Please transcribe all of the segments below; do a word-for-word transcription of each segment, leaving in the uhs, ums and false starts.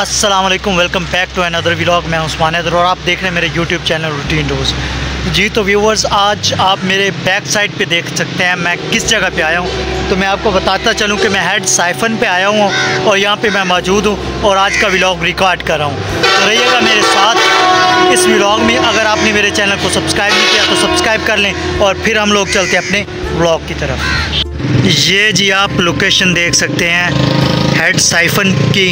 अस्सलाम वालेकुम, welcome back to another vlog. मैं उस्मान हैदर और आप देख रहे हैं मेरे यूट्यूब चैनल रूटीन डोज। जी तो व्यूवर्स, आज आप मेरे बैक साइड पे देख सकते हैं मैं किस जगह पे आया हूँ। तो मैं आपको बताता चलूँ कि मैं हेड साइफन पे आया हूँ और यहाँ पे मैं मौजूद हूँ और आज का व्लॉग रिकॉर्ड कर रहा हूँ। तो रहिएगा मेरे साथ इस व्लॉग में। अगर आपने मेरे चैनल को सब्सक्राइब नहीं किया तो सब्सक्राइब कर लें और फिर हम लोग चलते हैं अपने व्लॉग की तरफ। ये जी आप लोकेशन देख सकते हैं हेड साइफन की।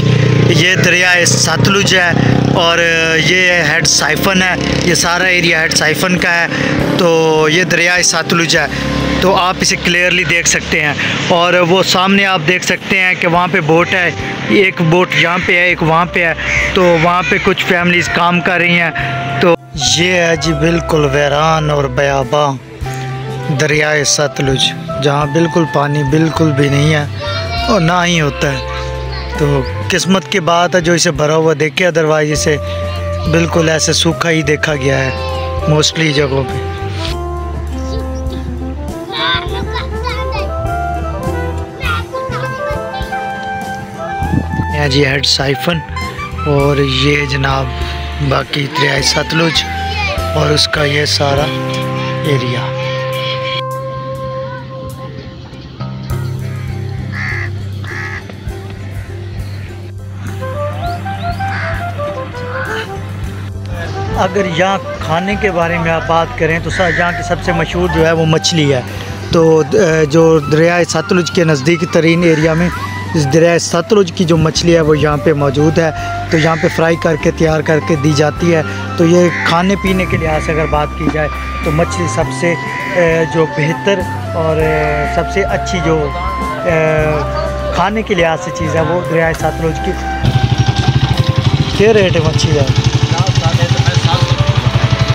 ये दरिया सतलुज है और ये हेड साइफन है। ये सारा एरिया हेड साइफन का है। तो ये दरिया सतलुज है, तो आप इसे क्लियरली देख सकते हैं। और वो सामने आप देख सकते हैं कि वहाँ पे बोट है, एक बोट यहाँ पे है, एक वहाँ पे है। तो वहाँ पे कुछ फैमिलीज़ काम कर रही हैं। तो ये है जी बिल्कुल वीरान और बयाबा दरिया सतलुज, जहाँ बिल्कुल पानी बिल्कुल भी नहीं है और ना ही होता है। तो किस्मत की बात है जो इसे भरा हुआ देखे, अदरवाइज इसे बिल्कुल ऐसे सूखा ही देखा गया है मोस्टली जगहों पे। यहाँ जी हेड साइफन और ये जनाब बाकी दरियाए सतलुज और उसका ये सारा एरिया। अगर यहाँ खाने के बारे में आप बात करें तो सर यहाँ की सबसे मशहूर जो है वो मछली है। तो जो दरियाए सतलुज के नज़दीकी तरीन एरिया में इस दरियाए सतलुज की जो मछली है वो यहाँ पे मौजूद है। तो यहाँ पे फ्राई करके तैयार करके दी जाती है। तो ये खाने पीने के लिहाज से अगर बात की जाए तो मछली सबसे जो बेहतर और सबसे अच्छी जो खाने के लिहाज से चीज़ है वो दरियाए सतलुज की। क्या रेट है मछली है,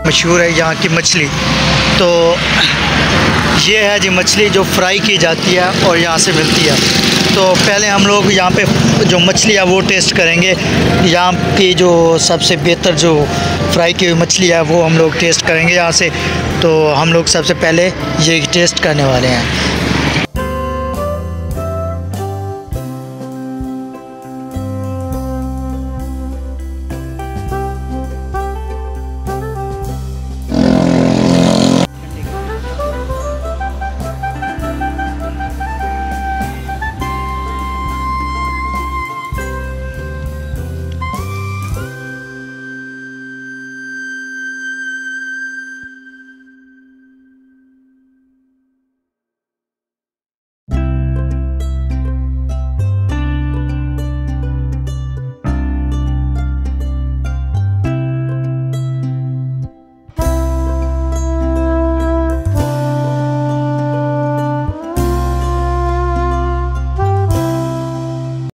मशहूर है यहाँ की मछली। तो ये है जी मछली जो फ्राई की जाती है और यहाँ से मिलती है। तो पहले हम लोग यहाँ पे जो मछली है वो टेस्ट करेंगे। यहाँ की जो सबसे बेहतर जो फ्राई की हुई मछली है वो हम लोग टेस्ट करेंगे यहाँ से। तो हम लोग सबसे पहले ये टेस्ट करने वाले हैं।